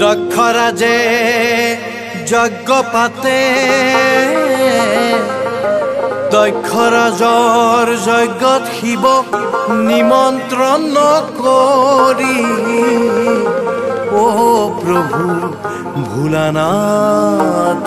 দক্ষরাজে যজ্ঞ পাতে দক্ষরাজর যজ্ঞত শিব নিমন্ত্রণ করি ও প্রভু ভোলানাথ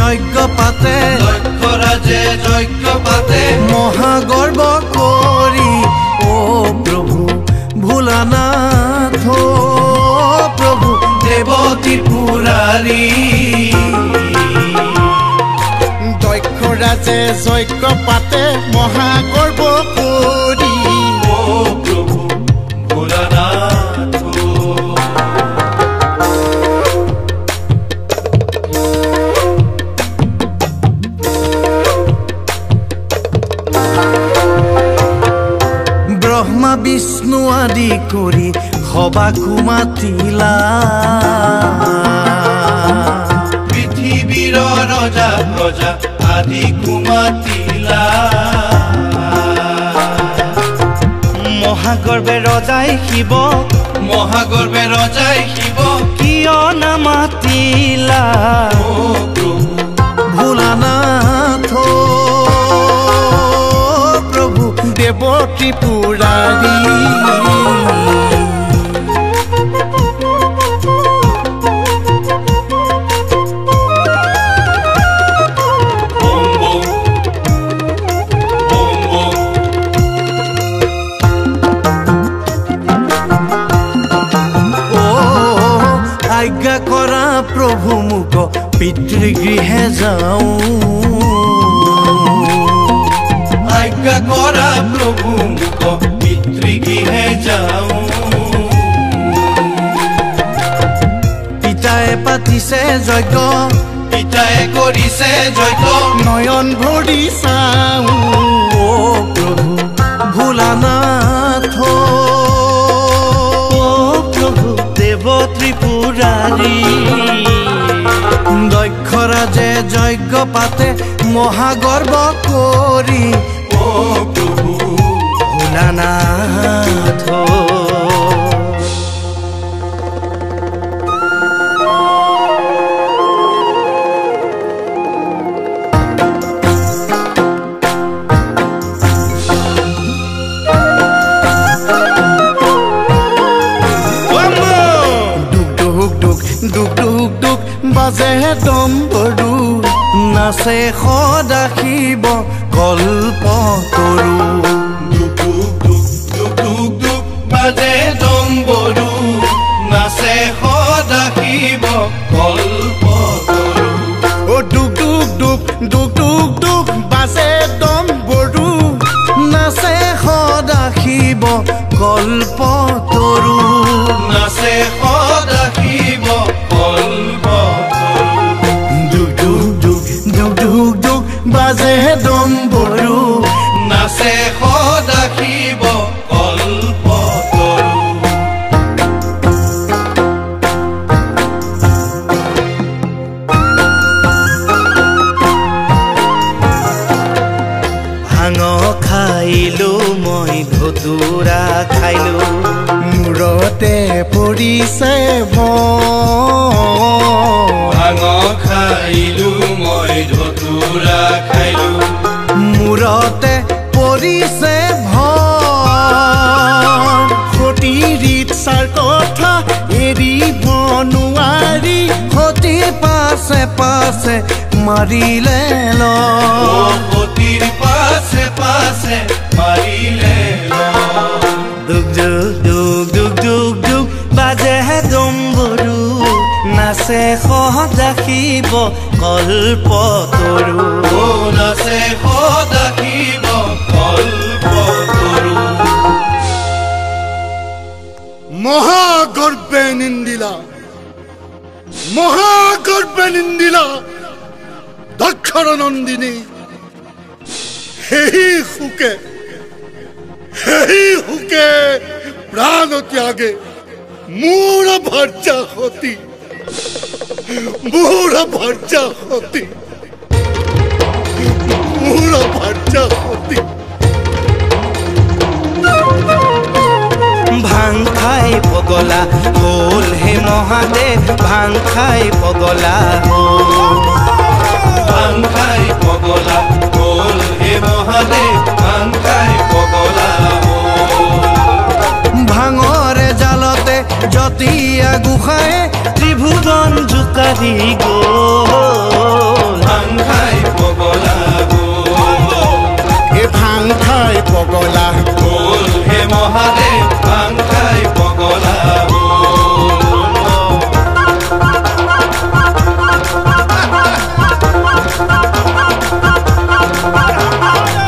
যজ্ঞ পাতে মহা গর্ব করি ও প্রভু ভোলানাথ প্রভু দেবতী পুরারি দক্ষ রাজে যজ্ঞ পাতে মহা গর্ব করি ও প্রভু ভোলানাথ বিষ্ণু আদি কৰি সবাকো মাতিলা পৃথিৱীৰ ৰজা প্ৰজা আদি মাতিলা মহাগৰ্বে ৰজাই শিৱ কিয় নামাতিলা ও প্ৰভু ভোলানাথ দেবতী পুৰাৰী ও আজ্ঞা কৰা প্ৰভু মোক পিতৃগৃহে যাওঁ करा प्रभु मुको पितृगृहे जाऊं पिताए पातिसे यज्ञ पिताए करिसे यज्ञ नयन भरि चाऊं ओ प्रभु ভোলানাথ ओ प्रभु देव त्रिपुरारी दक्ष राजे यज्ञ पाते महागर्व करी প্রভু ভোলানাথ ডুক ডুক ডুক ডুক ডুক বাজে ডম্বৰু নাচে সদা শিৱ গল্প তৰু ডুক ডুক ডুক বাজে ডম্বৰু নাচে সদা শিৱ গল্প তৰু ও ডুক ডুক ডুক ডুক ডুক বাজে ডম্বৰু নাচে সদা শিৱ গল্প তৰু নাচে সদা শিৱ গল্প ডুক ডুক ডুক ডুক ডুক বাজে ডম্বৰু নাচে সদা শিৱ কল্প তৰু ভাঙ খাইলো মই ঘুতুৰা খাইলো মূৰতে পৰিছে ভাঙ খাইলো মই ঘুতুৰা খাইলো মূৰতে পৰিছে ভয় সতী ৰিক্সাৰ কথা এৰিব নোৱাৰি সতীৰ পাছে পাছে মাৰিলে লৰ সতীৰ পাছে পাছে মাৰিলে লৰ ডুক ডুক ডুক ডুক ডুক ডুক বাজে ডম্বৰু কল্প তরু নাচে সদাখিব কল্প তরু মহাগর্বে নিন্দিলা দক্ষর নন্দিনী হেহি হুকে प्राण त्यागे मूर भर्जा होती भांग खाई पगला होल हे महादेव भांग खाई पगला होल हे महादेव भांगरे जालते जतिया गुखाए त्रिभुवन जुकारी गोल भांग खाई पगला गोल हे महादेव भांग खाई पगला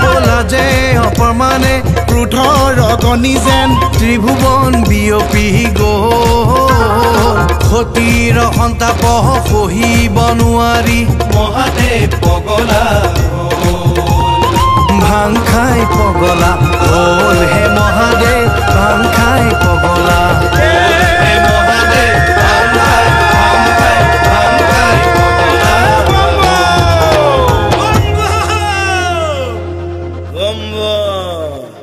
बोला जे अपमाने क्रुधर अग्नि जेन त्रिभुवन बियपी गोल क्षतिर संताप सहिब নোৱাৰি महादेव पगला भांग खाई पगला हे महादेव गम्बा।